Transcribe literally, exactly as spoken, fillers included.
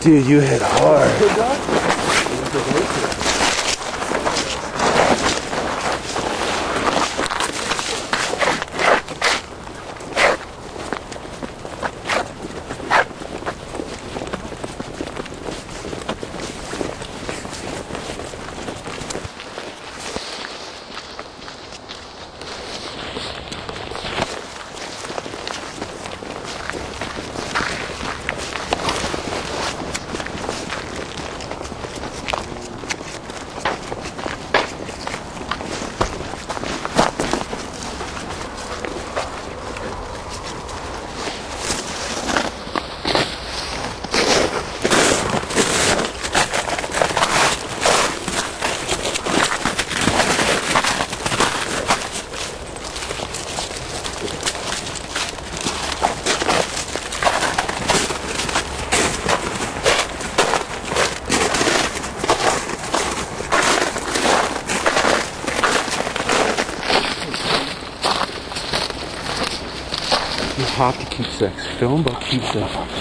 Dude, you hit hard. Hop to KeepSix, film by KeepSix.